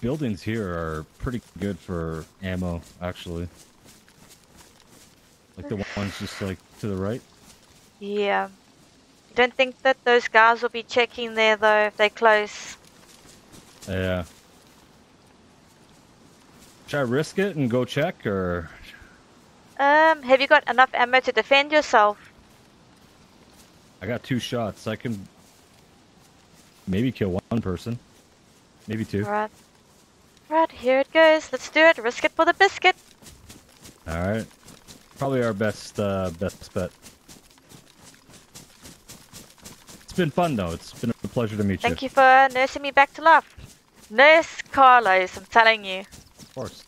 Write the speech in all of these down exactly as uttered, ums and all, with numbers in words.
buildings here are pretty good for ammo, actually. Like the ones just like to the right. Yeah. Don't think that those guys will be checking there though if they're close. Yeah. Should I risk it and go check, or? Um, have you got enough ammo to defend yourself? I got two shots. I can maybe kill one person. Maybe two. Alright. Alright, here it goes. Let's do it. Risk it for the biscuit. Alright. Probably our best, uh, best bet. It's been fun though. It's been a pleasure to meet you. Thank you for nursing me back to life. Nurse Carlos, I'm telling you. Of course.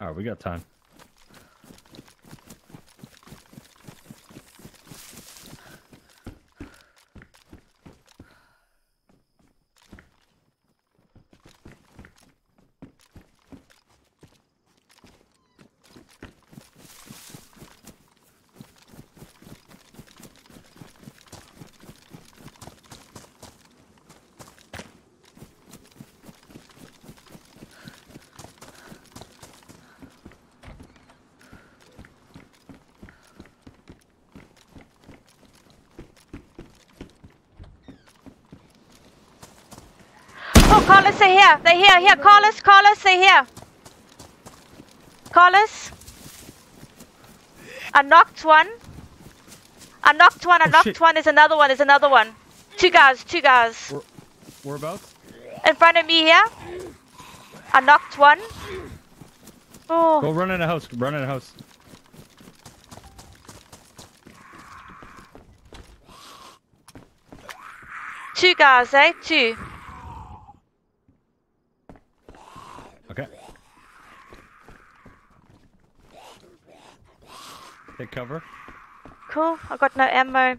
Alright, we got time. Carlos, they're here. They're here. Here, Carlos, Carlos, they're here. Carlos. I knocked one. I knocked one. I knocked oh, one. There's another one. There's another one. Two guys. Two guys. Whereabouts? In front of me here. I knocked one. Oh. Go run in the house. Run in the house. Two guys, eh? Two. Cover. Cool, I got no ammo.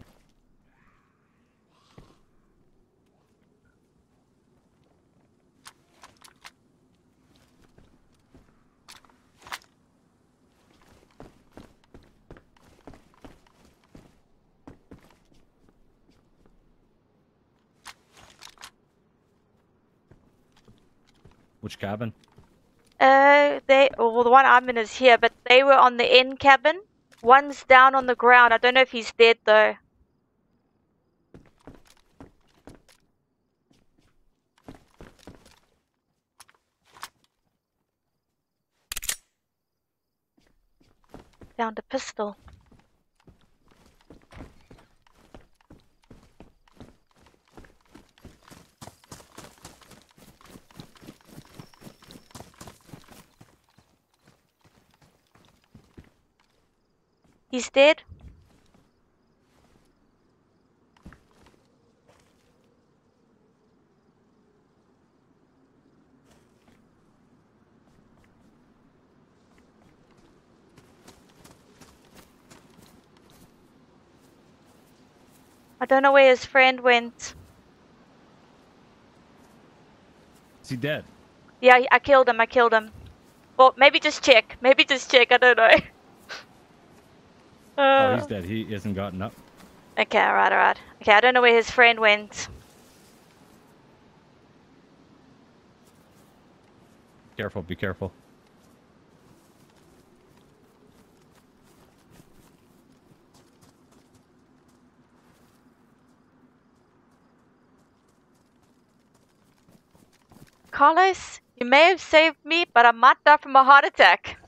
Which cabin? Uh, they, well, the one I'm in is here, but they were on the end cabin. One's down on the ground. I don't know if he's dead though. Found a pistol. He's dead. I don't know where his friend went. Is he dead? Yeah, I killed him. I killed him. Well, maybe just check. Maybe just check. I don't know. Uh, oh, he's dead. He hasn't gotten up. Okay, alright, alright. Okay, I don't know where his friend went. Careful, be careful. Carlos, you may have saved me, but I might die from a heart attack.